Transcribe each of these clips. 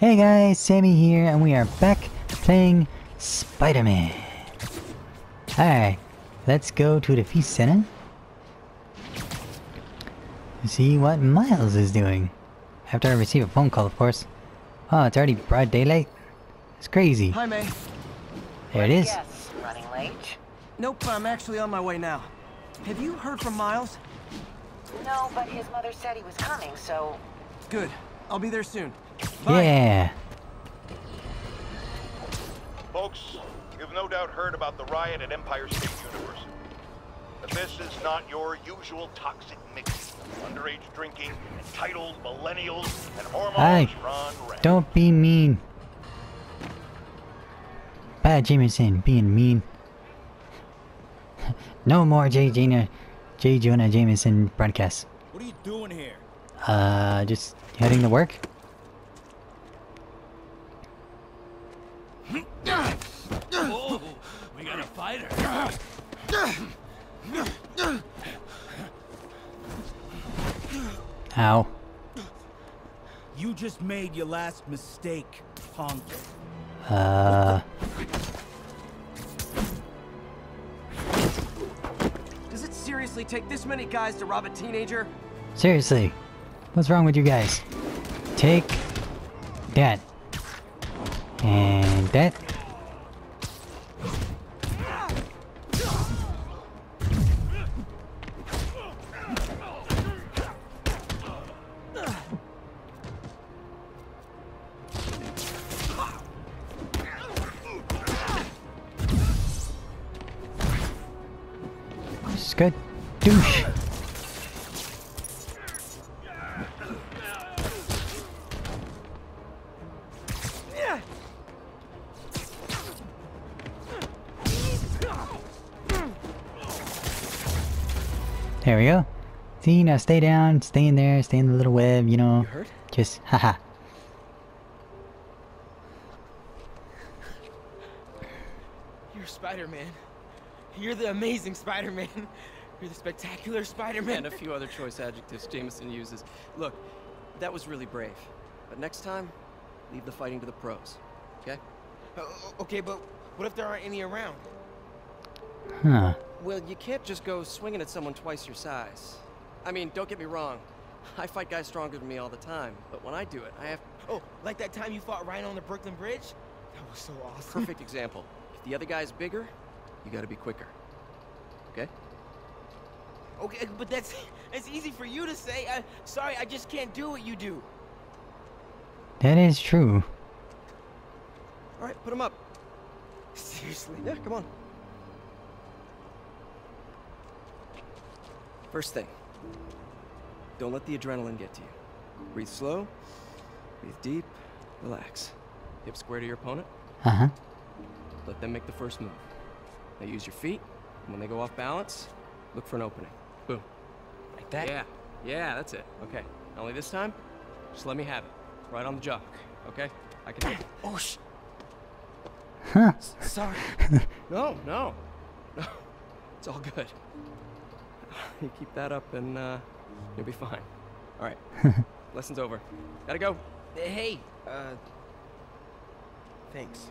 Hey guys, Sammy here, and we are back playing Spider-Man. Alright, let's go to the Feast Center. See what Miles is doing. After I receive a phone call, of course. Oh, it's already broad daylight? It's crazy. Hi, May. There it is. Yes, running late? Nope, I'm actually on my way now. Have you heard from Miles? No, but his mother said he was coming, so... Good. I'll be there soon. Bye. Yeah. Folks, you've no doubt heard about the riot at Empire State University. But this is not your usual toxic mix. Underage drinking, entitled millennials, and hormones run rampant. Don't be mean. Bad Jameson being mean. No more J. Jonah Jameson broadcasts. What are you doing here? Just heading to work. Oh, we got a fighter. Ow. You just made your last mistake, punk. Does it seriously take this many guys to rob a teenager? Seriously. What's wrong with you guys? Take that. And that. Just good douche. There we go. See, you know, stay down, stay in there, stay in the little web, you know. You just, haha. You're Spider-Man. You're the amazing Spider-Man. You're the spectacular Spider-Man. And a few other choice adjectives Jameson uses. Look, that was really brave. But next time, leave the fighting to the pros, okay? Okay, but what if there aren't any around? Huh. Well, you can't just go swinging at someone twice your size. I mean, don't get me wrong. I fight guys stronger than me all the time, but when I do it, I have... Oh, like that time you fought Rhino on the Brooklyn Bridge? That was so awesome. Perfect example. If the other guy's bigger, you gotta be quicker. Okay? Okay, but that's easy for you to say. Sorry, I just can't do what you do. That is true. All right, put him up. Seriously? Yeah, come on. First thing, don't let the adrenaline get to you. Breathe slow, breathe deep, relax. Hip square to your opponent. Uh-huh. Let them make the first move. Now use your feet, and when they go off balance, look for an opening. Boom. Like that? Yeah. Yeah, that's it. Okay. Not only this time, just let me have it. Right on the jaw. Okay? I can take it. Oh, sh... Huh. Sorry. No. It's all good. You keep that up and you'll be fine. All right, lesson's over. Gotta go. Hey, thanks.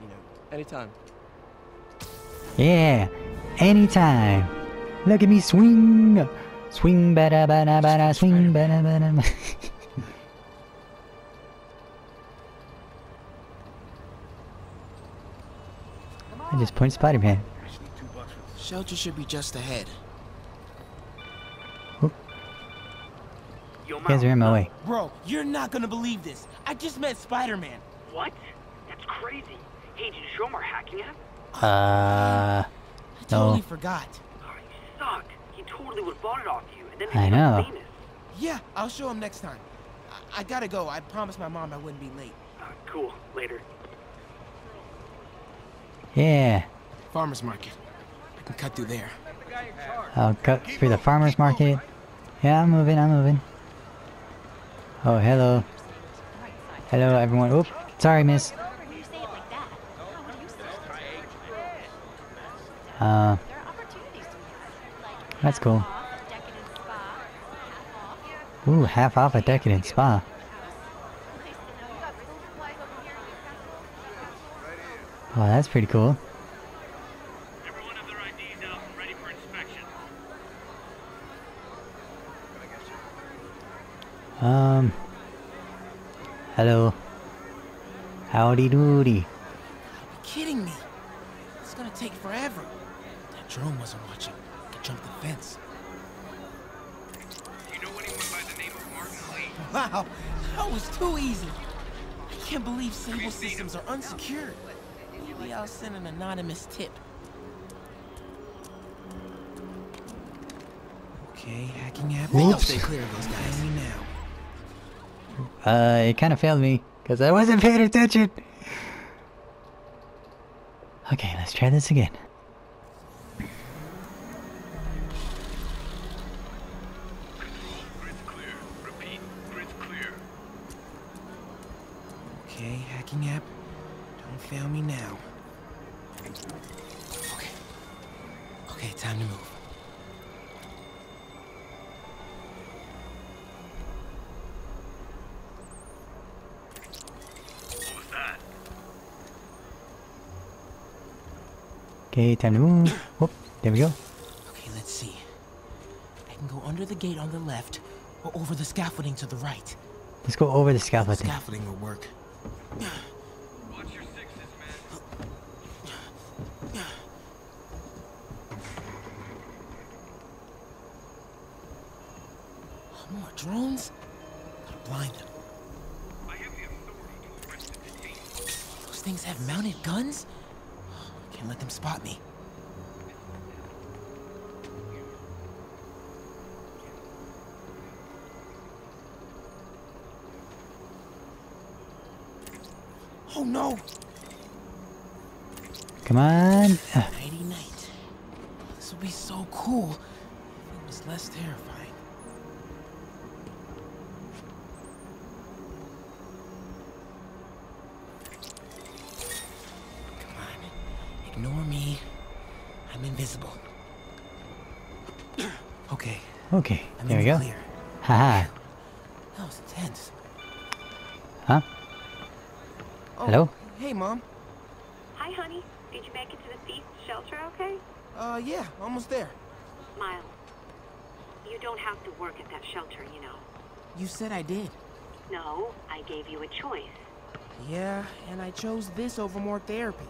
You know, anytime. Yeah, anytime. Look at me swing, swing, bada bada bada, swing, bada bada. I just point Spider-Man. Shelter should be just ahead. You guys are in my way. Bro, you're not gonna believe this. I just met Spider-Man. What? That's crazy. Hey, did you show him our hacking app? I totally forgot. Oh, you suck. He totally would have bought it off you, and then I know. Famous. Yeah, I'll show him next time. I gotta go. I promised my mom I wouldn't be late. Cool. Later. Yeah. Farmer's market. I can cut through there. I'll cut through the farmer's market. Yeah, I'm moving. I'm moving. Oh, hello. Hello, everyone. Oop, sorry, miss. That's cool. Ooh, half off a decadent spa. Oh, that's pretty cool. Everyone have their IDs out and ready for inspection. Hello. Howdy doody. You're kidding me. It's gonna take forever. That drone wasn't watching. I could jump the fence. You know anyone by the name of Martin Li? Wow, that was too easy. I can't believe Sable systems are unsecured. Maybe I'll send an anonymous tip. Okay, hacking app. Oops. Stay clear of those guys now. It kind of failed me because I wasn't paying attention. Okay, let's try this again. App. Don't fail me now. Okay. Okay, time to move. What was that? Okay, time to move. Whoop, there we go. Okay, let's see. I can go under the gate on the left or over the scaffolding to the right. Let's go over the scaffolding. The scaffolding will work. Watch your sixes, man. More drones? Gotta blind them. I have the authority to arrest the team. Those things have mounted guns? I can't let them spot me. Oh no! Come on! Nighty night. This would be so cool if it was less terrifying. Come on, ignore me. I'm invisible. Okay. Okay. There we go. Haha. That was intense. Huh? Hello? Hey, Mom. Hi, honey. Did you make it to the Feast shelter okay? Yeah. Almost there. Miles, you don't have to work at that shelter, you know. You said I did. No, I gave you a choice. Yeah, and I chose this over more therapy.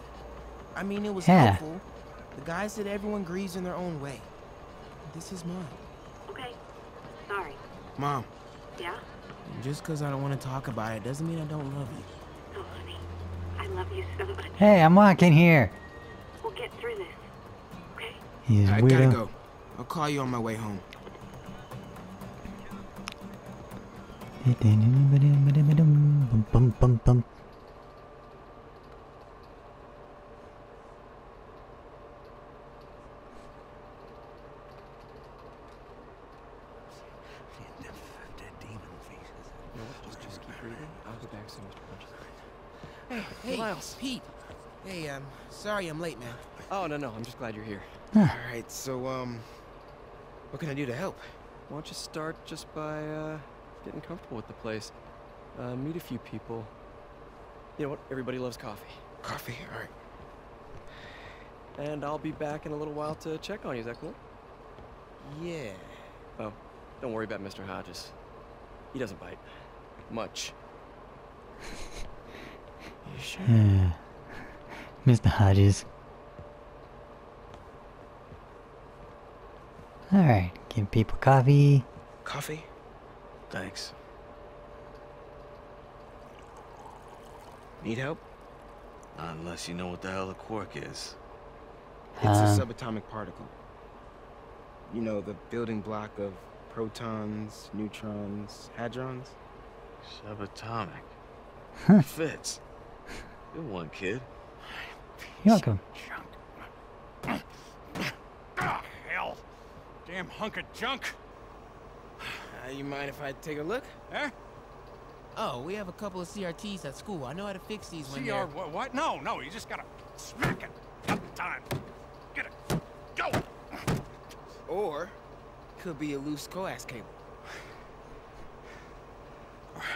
I mean, it was helpful. The guy said everyone grieves in their own way. This is mine. Okay. Sorry. Mom. Yeah? Just because I don't want to talk about it doesn't mean I don't love you. Oh, honey. I love you so much. Hey, I'm walking here. We'll get through this, okay? He's weirdo. I gotta go. I'll call you on my way home. Pete. Hey, sorry I'm late, man. Oh, no, I'm just glad you're here. Alright, so, what can I do to help? Why don't you start just by, getting comfortable with the place. Meet a few people. You know what? Everybody loves coffee. Coffee? Alright. And I'll be back in a little while to check on you. Is that cool? Yeah. Oh, don't worry about Mr. Hodges. He doesn't bite. Much. Sure. Mr. Hodges. Alright, give people coffee. Coffee? Thanks. Need help? Not unless you know what the hell a quark is. It's a subatomic particle. You know, the building block of protons, neutrons, hadrons. Subatomic. Huh. Fits. Good one, kid. You're welcome. Hell. Damn hunk of junk. You mind if I take a look? Eh? Oh, we have a couple of CRTs at school. I know how to fix these when they're... What? No, you just gotta smack it. Up time. Get it. Go! Or, could be a loose coax cable.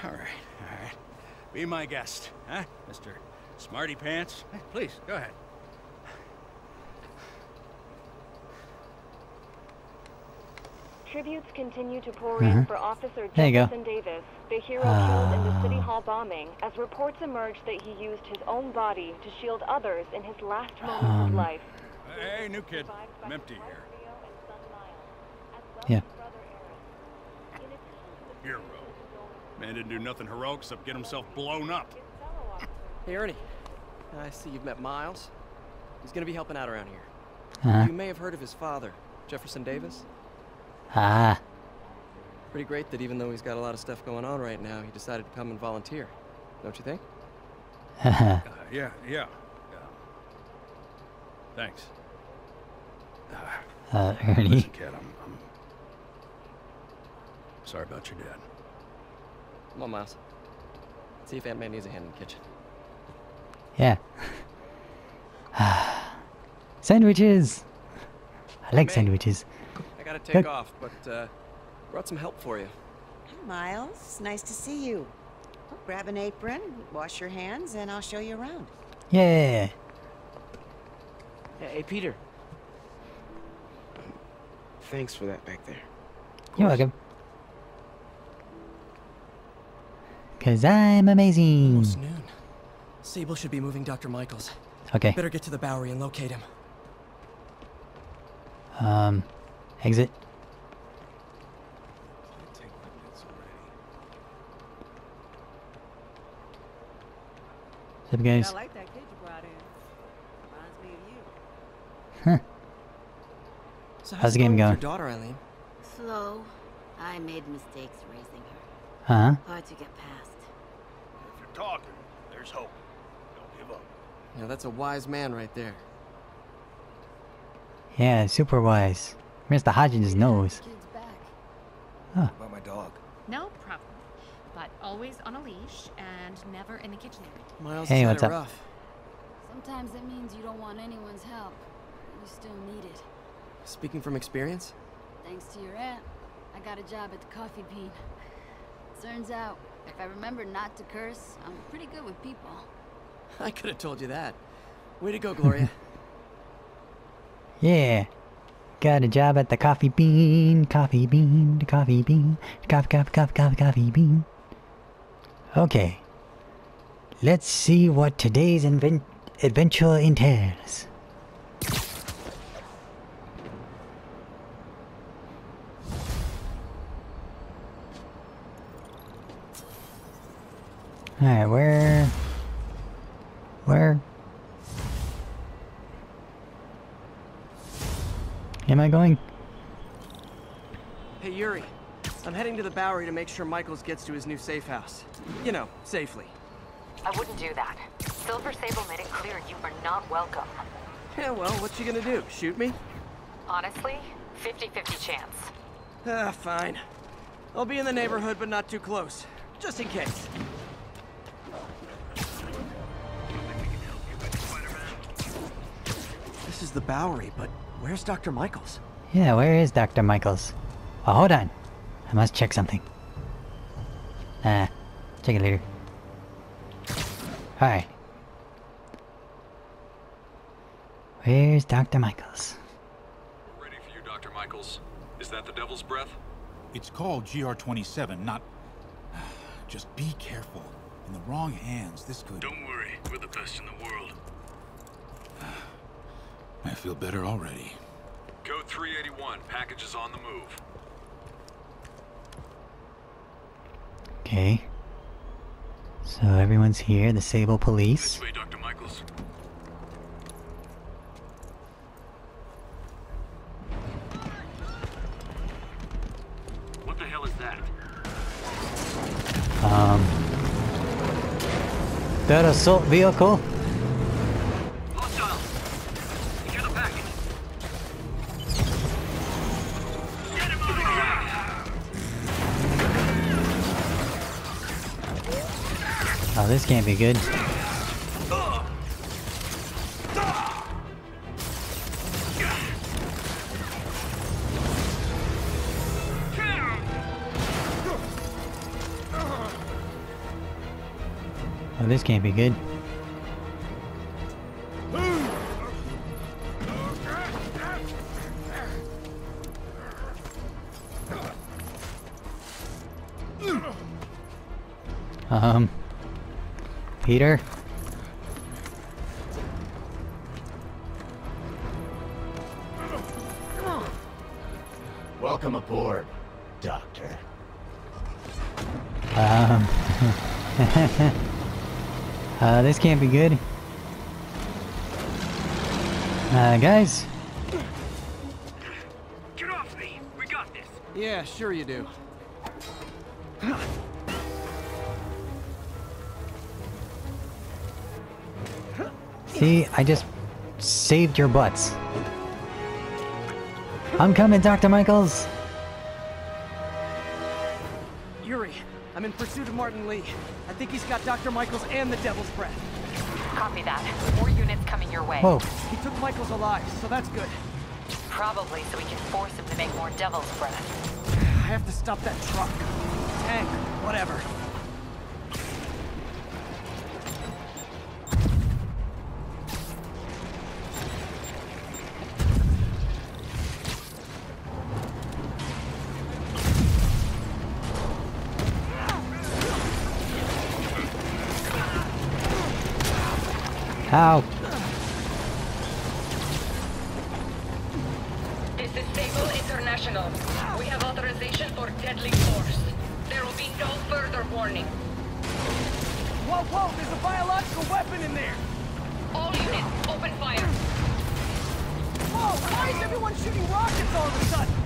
Alright. Be my guest, huh, Mr. Smarty pants. Please, go ahead. Tributes continue to pour in for Officer Jefferson Davis, the hero killed in the City Hall bombing, as reports emerged that he used his own body to shield others in his last moments of life. Hey, new kid. I'm empty here. Yeah. Hero. Man didn't do nothing heroic except get himself blown up. Hey, Ernie. I see you've met Miles. He's going to be helping out around here. You may have heard of his father, Jefferson Davis. Pretty great that even though he's got a lot of stuff going on right now, he decided to come and volunteer. Don't you think? Yeah. Thanks. Ernie. Listen, kid, I'm sorry about your dad. Come on, Miles. Let's see if Aunt May needs a hand in the kitchen. Yeah. Sandwiches! I like sandwiches. I gotta take off, but brought some help for you. Hi, Miles. Nice to see you. I'll grab an apron, wash your hands, and I'll show you around. Yeah. Hey, Peter. Thanks for that back there. You're welcome. Because I'm amazing. Almost noon. Sable should be moving Dr. Michaels. Okay. Better get to the Bowery and locate him. Exit. What's up, guys? I like that kid you brought in. Reminds me of you. Huh. So how's the game going? Your daughter, Eileen? Slow. I made mistakes raising her. Hard to get past. If you're talking, there's hope. Don't give up. Yeah, that's a wise man right there. Yeah, super wise. Mr. Hodgins knows. Huh. About my dog. No problem. But always on a leash and never in the kitchen area. Miles, hey, what's up? Rough. Sometimes that means you don't want anyone's help. You still need it. Speaking from experience? Thanks to your aunt, I got a job at the Coffee Bean. Turns out, if I remember not to curse, I'm pretty good with people. I could have told you that. Way to go, Gloria. Yeah, got a job at the Coffee Bean, Coffee Bean. Okay, let's see what today's adventure entails. All right, where am I going? Hey, Yuri. I'm heading to the Bowery to make sure Michaels gets to his new safe house. You know, safely. I wouldn't do that. Silver Sable made it clear you are not welcome. Yeah, well, what's she gonna do? Shoot me? Honestly, 50-50 chance. Ah, fine. I'll be in the neighborhood, but not too close. Just in case. This is the Bowery, but... where's Dr. Michaels? Yeah, where is Dr. Michaels? Oh, hold on. I must check something. Check it later. Alright. Where's Dr. Michaels? Ready for you, Dr. Michaels. Is that the Devil's Breath? It's called GR 27, not... Just be careful. In the wrong hands, this could... Don't worry. We're the best in the world. I feel better already. Code 381. Package is on the move. Okay. So everyone's here. The Sable Police. This way, Dr. Michaels. What the hell is that? That assault vehicle? Oh, this can't be good. Peter? Welcome aboard, Doctor. This can't be good. Guys? Get off me! We got this! Yeah, sure you do. See, I just saved your butts. I'm coming, Dr. Michaels! Yuri, I'm in pursuit of Martin Li. I think he's got Dr. Michaels and the Devil's Breath. Copy that. More units coming your way. Whoa. He took Michaels alive, so that's good. Probably so we can force him to make more Devil's Breath. I have to stop that truck. Tank, whatever. Ow. This is Sable International. We have authorization for deadly force. There will be no further warning. Whoa, whoa, there's a biological weapon in there! All units, open fire. Whoa, why is everyone shooting rockets all of a sudden?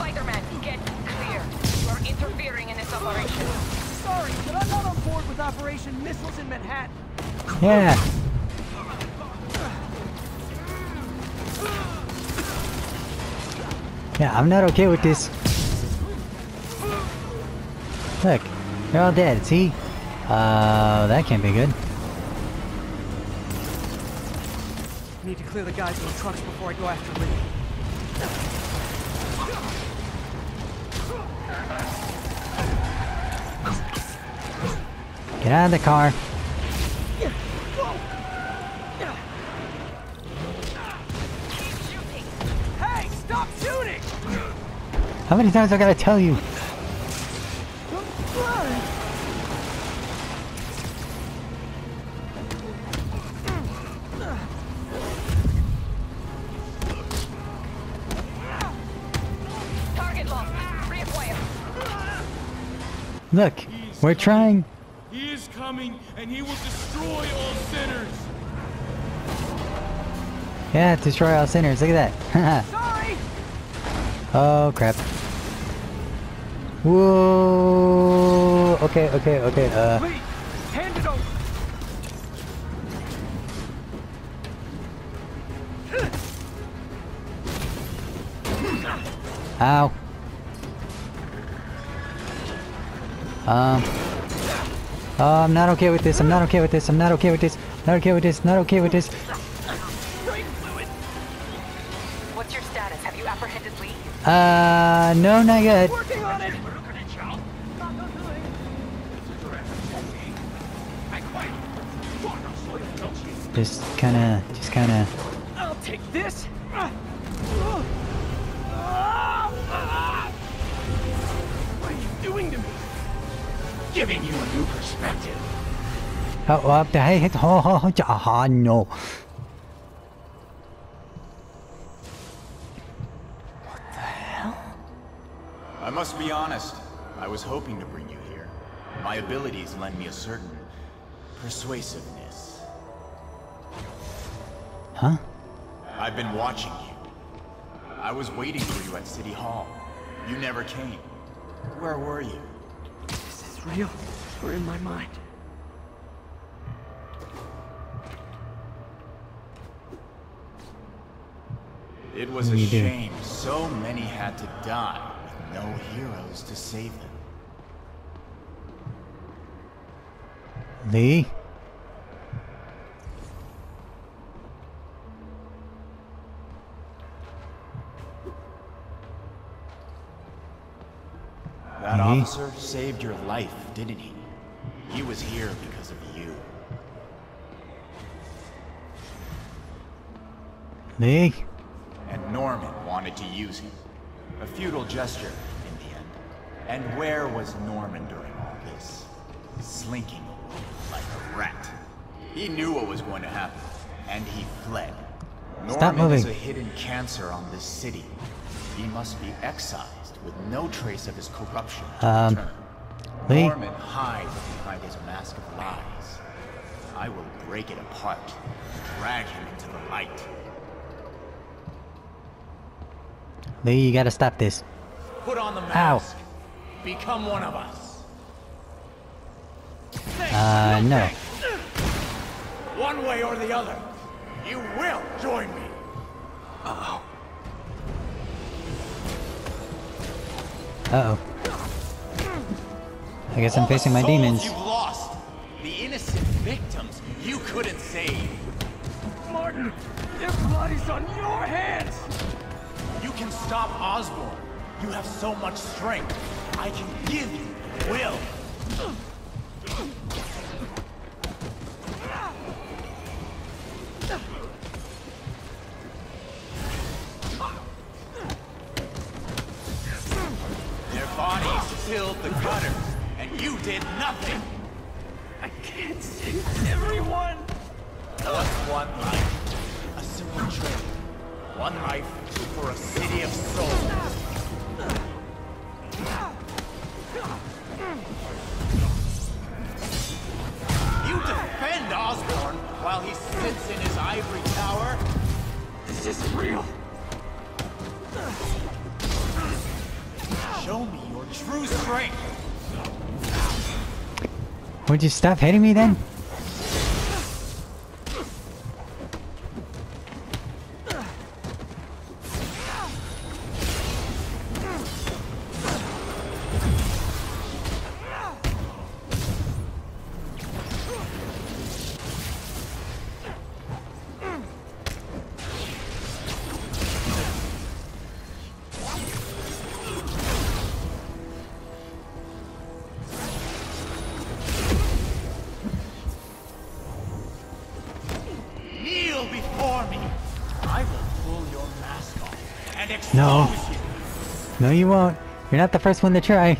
Spider-Man, get clear. You are interfering in this operation. Sorry, but I'm not on board with Operation Missiles in Manhattan. Yeah. Yeah, I'm not okay with this. Look, they're all dead, see? That can't be good. Need to clear the guys in the trucks before I go after Lee. Get out of the car. How many times I gotta tell you? Target lost. Reacquire. Look, we're trying. He is coming, and he will destroy all sinners. Yeah, destroy all sinners. Look at that. Sorry. Oh crap. Whoa! Okay, okay, okay, Wait, hand it over. Ow. Oh, I'm not okay with this, I'm not okay with this, I'm not okay with this, not okay with this, not okay with this. What's your status? Have you apprehended Lee? No, not yet. Just kinda... I'll take this! What are you doing to me? Giving you a new perspective. Oh, no. What the hell? I must be honest. I was hoping to bring you here. My abilities lend me a certain persuasiveness. Huh? I've been watching you. I was waiting for you at City Hall. You never came. Where were you? Is this real? Or in my mind? It was a shame. So many had to die with no heroes to save them. Lee? That officer saved your life, didn't he? He was here because of you. Lee? And Norman wanted to use him. A futile gesture, in the end. And where was Norman during all this? slinking away like a rat. He knew what was going to happen, and he fled. Norman is a hidden cancer on this city. He must be excised with no trace of his corruption to return. Norman hides behind his mask of lies. I will break it apart, drag him into the light. Lee, you gotta stop this. Put on the mask. Ow. Become one of us. No. One way or the other, you will join me. Uh-oh. I guess I'm facing my demons. You've lost the innocent victims you couldn't save. Martin, their blood's on your hands. You can stop Osborne. You have so much strength. I can give you will. Their bodies filled the gutter, and you did nothing. I can't save everyone. Just one life, a simple trade. One life for a city of souls. You defend Osborne while he sits in his ivory tower? This isn't real. Show me your true strength. Would you stop hitting me then? No. No, you won't. You're not the first one to try.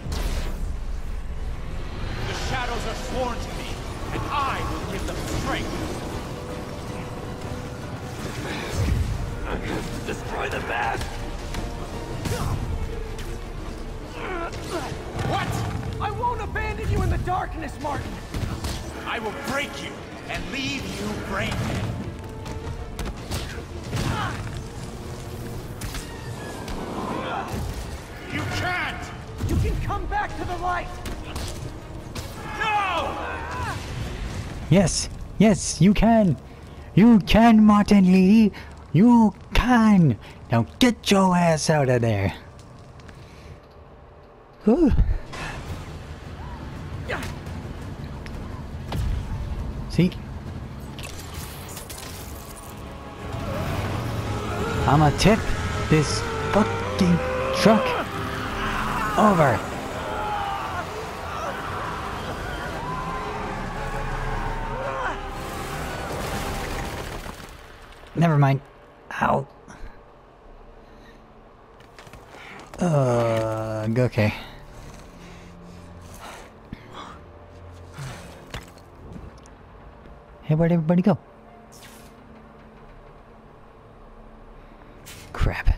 The shadows are sworn to me, and I will give them strength. I'm going to destroy the mask. What? I won't abandon you in the darkness, Martin. I will break you and leave you brain dead. Come back to the light. No! Yes, yes, you can. You can, Martin Li. You can. Now get your ass out of there. Whew. See? I'ma tip this fucking truck over. Never mind. Ow. Okay. Hey, where'd everybody go? Crap.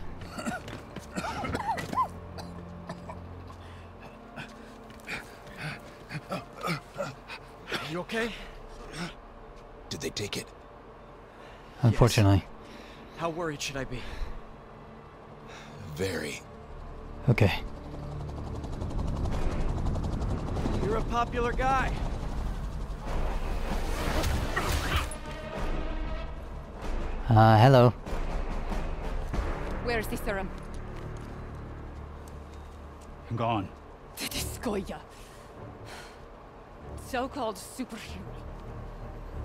You okay? Did they take it? Unfortunately. Yes. How worried should I be? Very. Okay. You're a popular guy. Hello. Where is the serum? I'm gone. The Discoia. So-called superhero.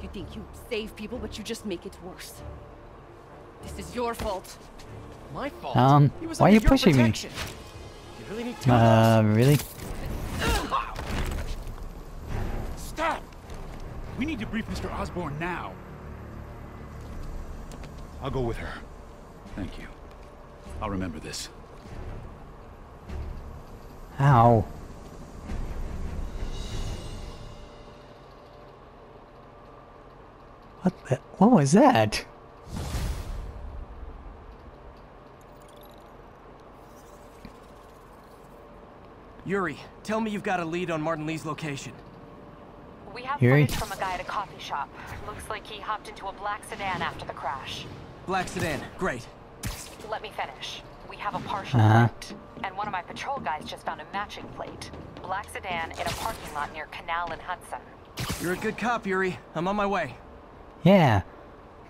You think you save people, but you just make it worse. This is your fault. My fault. Why are you pushing me? You really need to really? Stop! We need to brief Mr. Osborne now. I'll go with her. Thank you. I'll remember this. Ow. What was that? Yuri, tell me you've got a lead on Martin Lee's location. We have footage from a guy at a coffee shop. Looks like he hopped into a black sedan after the crash. Black sedan, great. Let me finish. We have a partial plate, and one of my patrol guys just found a matching plate. Black sedan in a parking lot near Canal and Hudson. You're a good cop, Yuri. I'm on my way. Yeah,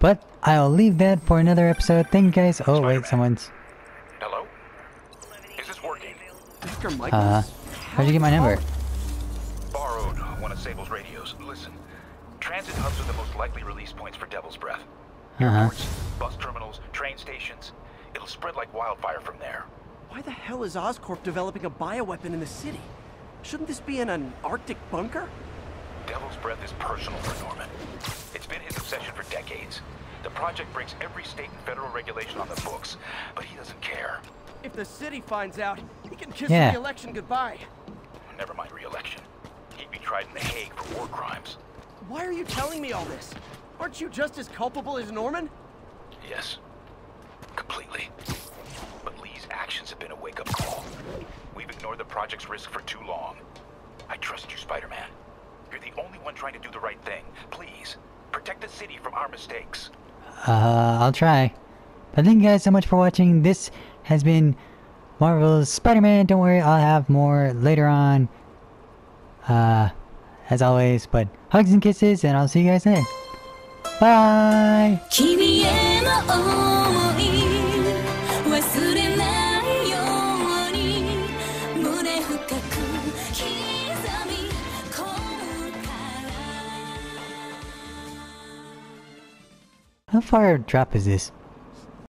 but I'll leave that for another episode. Thank you guys. Oh, wait, someone's... Hello? Is this working? Dr. Michaels? How'd you get my number? Borrowed one of Sable's radios. Listen, transit hubs are the most likely release points for Devil's Breath. Airports, bus terminals, train stations. It'll spread like wildfire from there. Why the hell is Oscorp developing a bioweapon in the city? Shouldn't this be in an Arctic bunker? Devil's Breath is personal for Norman. It's been his obsession for decades. The project breaks every state and federal regulation on the books, but he doesn't care. If the city finds out, he can kiss the election goodbye. Never mind re-election. He'd be tried in the Hague for war crimes. Why are you telling me all this? Aren't you just as culpable as Norman? Yes. Completely. But Lee's actions have been a wake-up call. We've ignored the project's risk for too long. I trust you, Spider-Man. You're the only one trying to do the right thing. Please, protect the city from our mistakes. I'll try. But thank you guys so much for watching. This has been Marvel's Spider-Man. Don't worry, I'll have more later on. As always, but hugs and kisses, and I'll see you guys then. Bye! How far a drop is this?